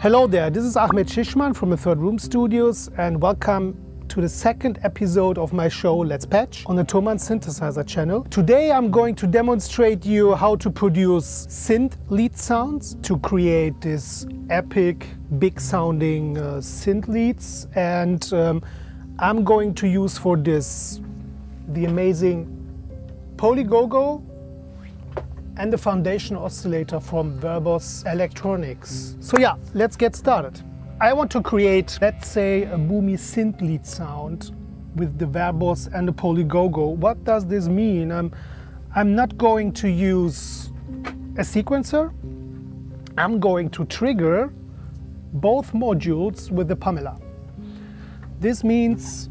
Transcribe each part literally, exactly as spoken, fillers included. Hello there, this is Ahmet Sisman from the Third Room Studios and welcome to the second episode of my show Let's Patch on the Thomann synthesizer channel. Today I'm going to demonstrate you how to produce synth lead sounds to create this epic, big sounding uh, synth leads, and um, I'm going to use for this the amazing Polygogo and the foundation oscillator from Verbos Electronics. So yeah, let's get started. I want to create, let's say, a boomy synth lead sound with the Verbos and the Polygogo. What does this mean? I'm, I'm not going to use a sequencer. I'm going to trigger both modules with the Pamela. This means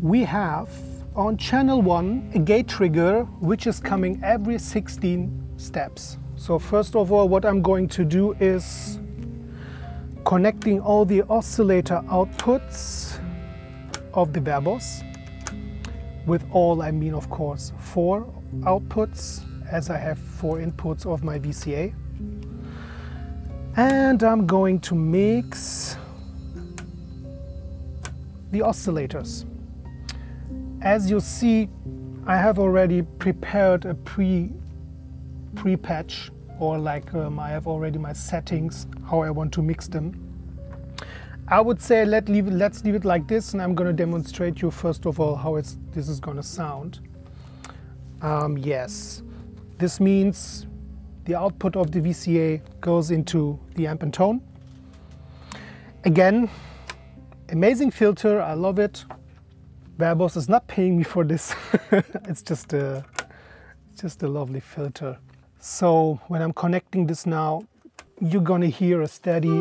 we have on channel one, a gate trigger, which is coming every sixteen steps. So first of all, what I'm going to do is connecting all the oscillator outputs of the Verbos. With all, I mean, of course, four outputs, as I have four inputs of my V C A. And I'm going to mix the oscillators. As you see, I have already prepared a pre, pre-patch, or like um, I have already my settings, how I want to mix them. I would say let leave, let's leave it like this, and I'm going to demonstrate you first of all how it's, this is going to sound. Um, yes, this means the output of the V C A goes into the amp and tone. Again, amazing filter, I love it. Verbos is not paying me for this. It's just a, just a lovely filter. So when I'm connecting this now, you're gonna hear a steady and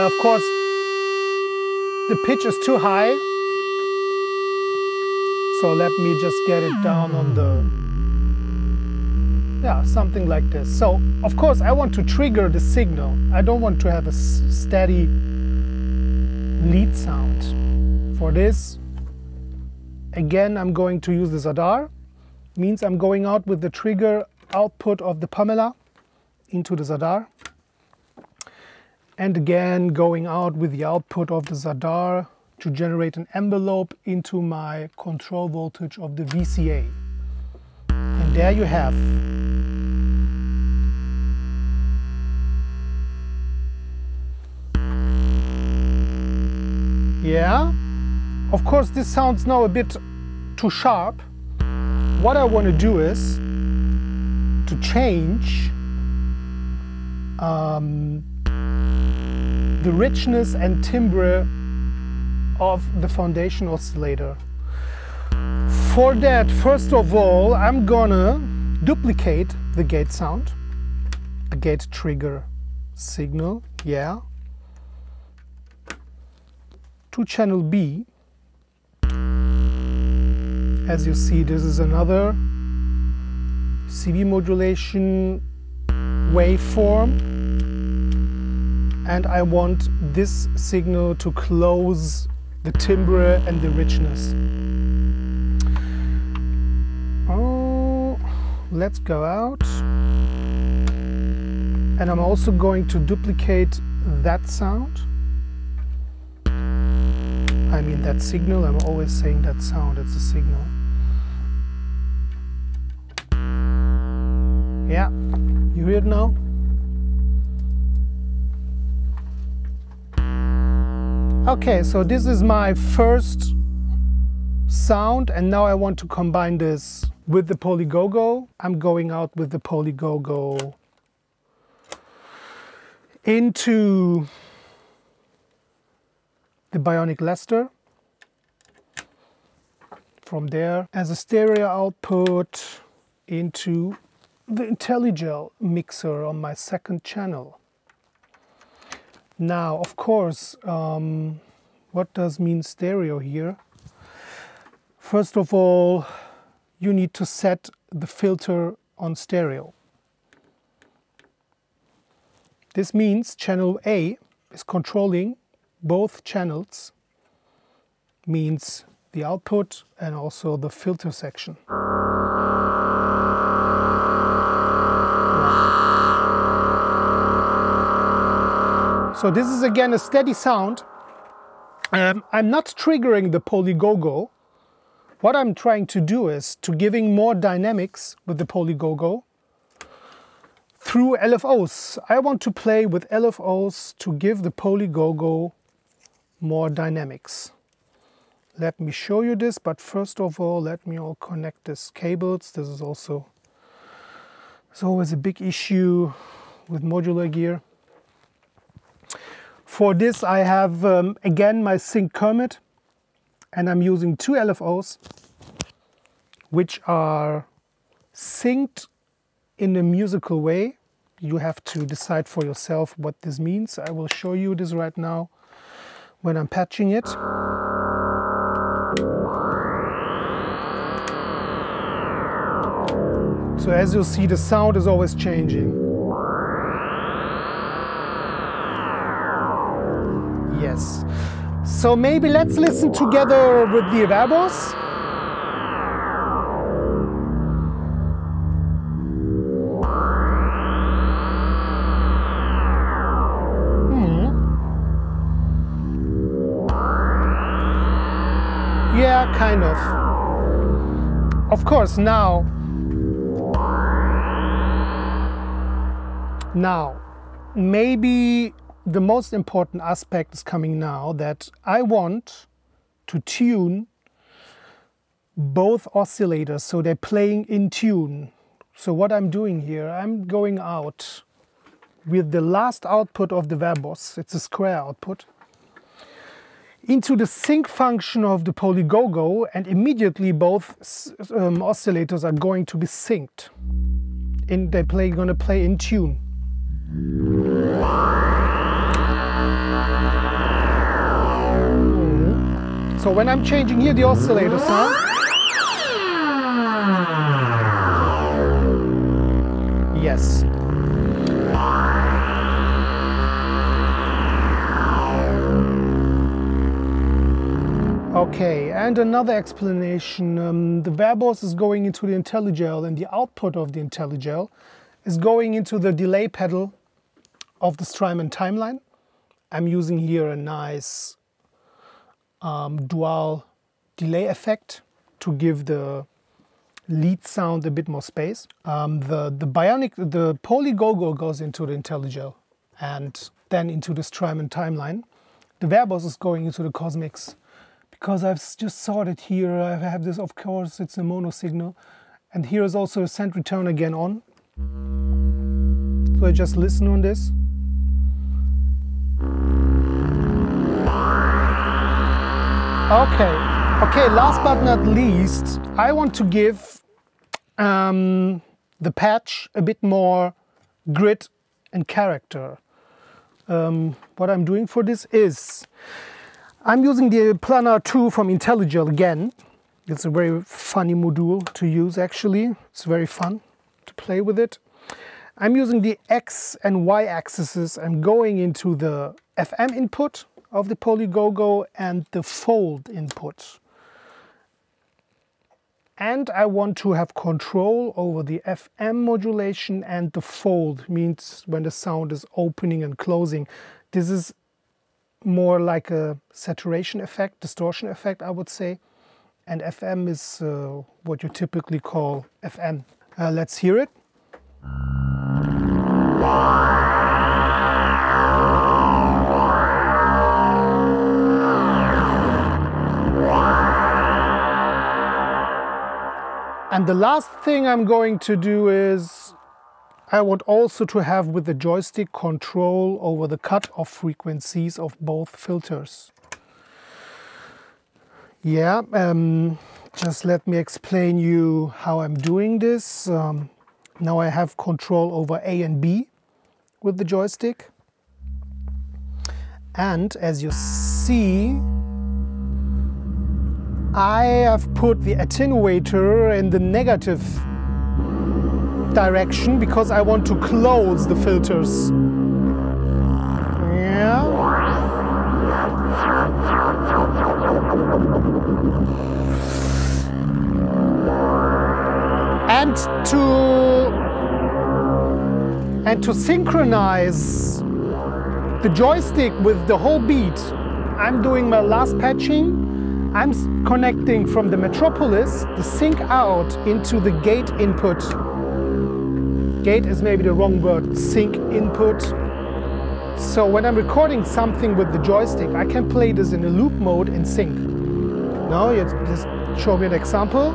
of course the pitch is too high, so let me just get it down on the yeah, something like this. So, of course, I want to trigger the signal. I don't want to have a s steady lead sound. For this, again, I'm going to use the Zadar. Means I'm going out with the trigger output of the Pamela into the Zadar. And again, going out with the output of the Zadar to generate an envelope into my control voltage of the V C A. And there you have. Yeah, of course this sounds now a bit too sharp. What I want to do is to change um, the richness and timbre of the foundation oscillator. For that, first of all, I'm gonna duplicate the gate sound, the gate trigger signal, yeah. to channel B. As you see, this is another C V modulation waveform, and I want this signal to close the timbre and the richness. Oh, let's go out, and I'm also going to duplicate that sound. I mean that signal, I'm always saying that sound, it's a signal. Yeah, you hear it now? Okay, so this is my first sound, and now I want to combine this with the Polygogo. I'm going out with the Polygogo into the Bionic Lester. From there, as a stereo output into the Intellijel mixer on my second channel. Now, of course, um, what does mean stereo here? First of all, you need to set the filter on stereo. This means channel A is controlling both channels, means the output and also the filter section. So this is again a steady sound. Um, I'm not triggering the Polygogo. What I'm trying to do is to giving more dynamics with the Polygogo through L F Os. I want to play with L F Os to give the Polygogo more dynamics. Let me show you this, but first of all, let me all connect these cables. This is also, it's always a big issue with modular gear. For this, I have um, again my Sync Kermit, and I'm using two L F Os, which are synced in a musical way. You have to decide for yourself what this means. I will show you this right now when I'm patching it. So as you see, the sound is always changing. Yes. So maybe let's listen together with the Verbos. Yeah, kind of. Of course, now. Now, maybe the most important aspect is coming now, that I want to tune both oscillators so they're playing in tune. So what I'm doing here, I'm going out with the last output of the Verbos, it's a square output, into the sync function of the Polygogo, and immediately both um, oscillators are going to be synced. And they're play, gonna play in tune. Mm-hmm. So when I'm changing here the oscillator sound, yes. Okay, and another explanation, um, the Verbos is going into the Intellijel, and the output of the Intellijel is going into the delay pedal of the Strymon timeline. I'm using here a nice um, dual delay effect to give the lead sound a bit more space. Um, the, the Bionic, the Polygogo goes into the Intellijel and then into the Strymon timeline. The Verbos is going into the Cosmix. Because I've just sorted here, I have this, of course, it's a mono signal. And here is also a send return again on. So I just listen on this. Okay, okay, last but not least, I want to give um, the patch a bit more grit and character. Um, what I'm doing for this is, I'm using the Planar two from Intellijel again. It's a very funny module to use actually. It's very fun to play with it. I'm using the X and Y axes. I'm going into the F M input of the Polygogo and the fold input. And I want to have control over the F M modulation and the fold, means when the sound is opening and closing. This is more like a saturation effect, distortion effect, I would say. And F M is uh, what you typically call F M. Uh, let's hear it. And the last thing I'm going to do is I want also to have with the joystick control over the cutoff frequencies of both filters. Yeah, um, just let me explain you how I'm doing this. Um, now I have control over A and B with the joystick. And as you see, I have put the attenuator in the negative direction because I want to close the filters. Yeah. and to and to synchronize the joystick with the whole beat. I'm doing my last patching. I'm connecting from the Metropolis the sync out into the gate input. Gate is maybe the wrong word, sync input. So when I'm recording something with the joystick, I can play this in a loop mode in sync. Now you just show me an example.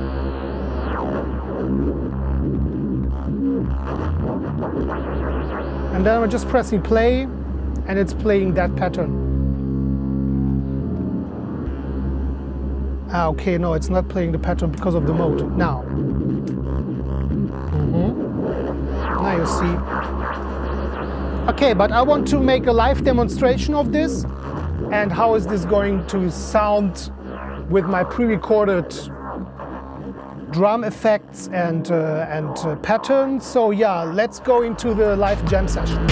And then I'm just pressing play and it's playing that pattern. Ah, okay, no, it's not playing the pattern because of the mode. Now. Mm-hmm. Now you see. Okay, but I want to make a live demonstration of this and how is this going to sound with my pre-recorded drum effects and, uh, and uh, patterns. So yeah, let's go into the live jam session.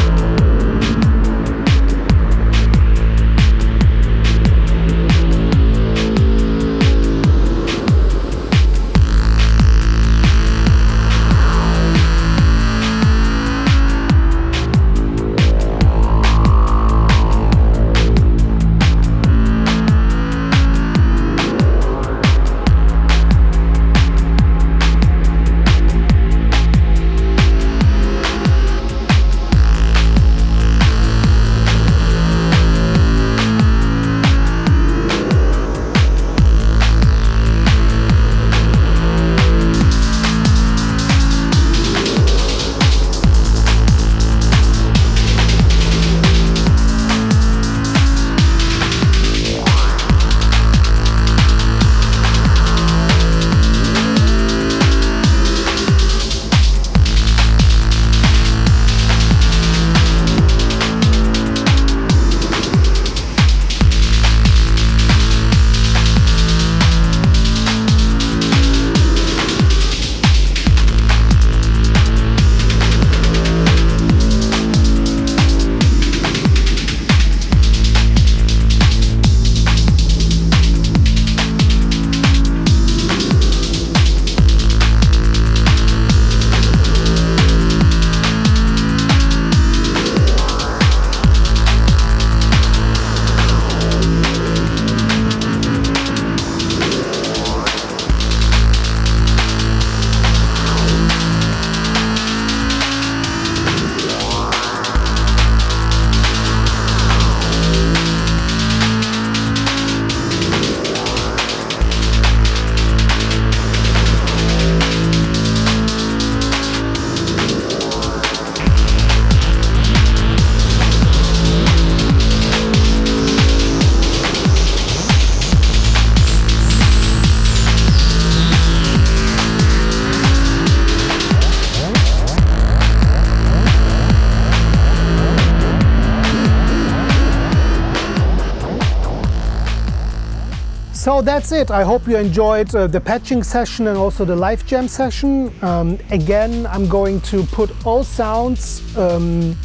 So that's it. I hope you enjoyed uh, the patching session and also the live jam session. Um, again, I'm going to put all sounds um,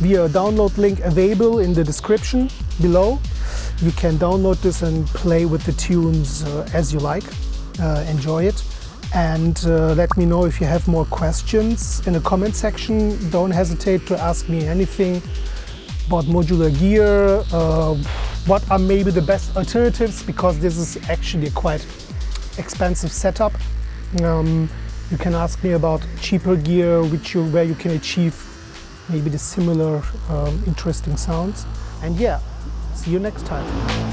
via download link available in the description below. You can download this and play with the tunes uh, as you like. Uh, enjoy it. And uh, let me know if you have more questions in the comment section. Don't hesitate to ask me anything about modular gear. Uh, What are maybe the best alternatives, because this is actually a quite expensive setup. Um, you can ask me about cheaper gear which you, where you can achieve maybe the similar um, interesting sounds. And yeah, see you next time.